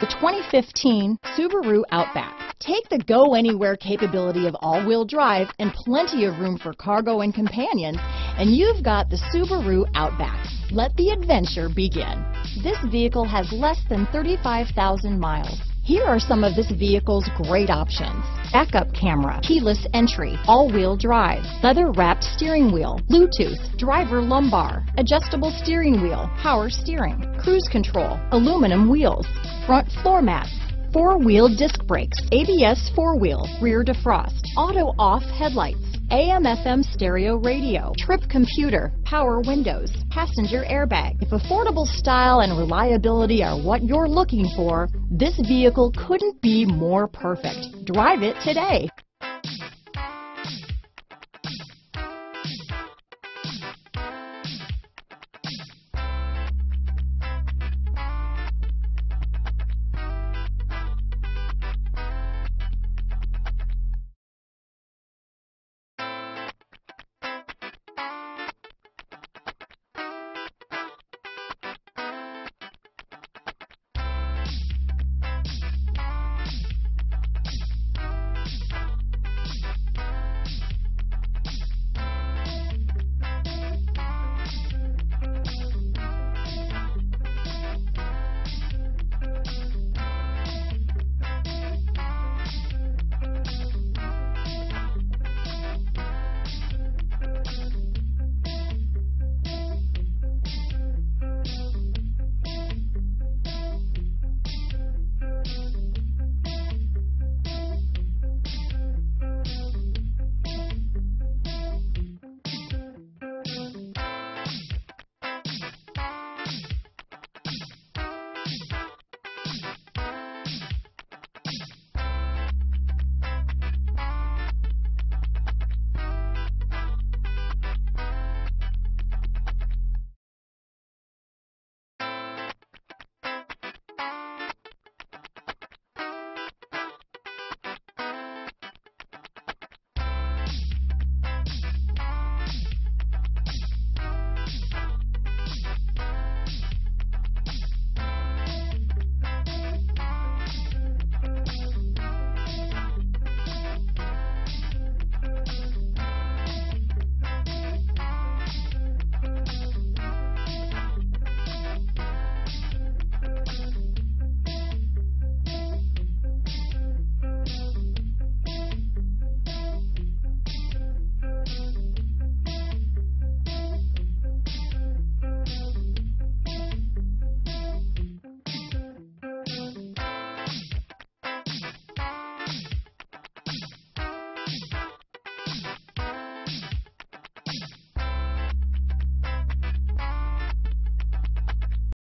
The 2015 Subaru Outback. Take the go-anywhere capability of all-wheel drive and plenty of room for cargo and companions, and you've got the Subaru Outback. Let the adventure begin. This vehicle has less than 35,000 miles. Here are some of this vehicle's great options. Backup camera, keyless entry, all-wheel drive, leather-wrapped steering wheel, Bluetooth, driver lumbar, adjustable steering wheel, power steering, cruise control, aluminum wheels, front floor mats, four-wheel disc brakes, ABS four-wheel, rear defrost, auto-off headlights, AM/FM stereo radio, trip computer, power windows, passenger airbag. If affordable style and reliability are what you're looking for, this vehicle couldn't be more perfect. Drive it today.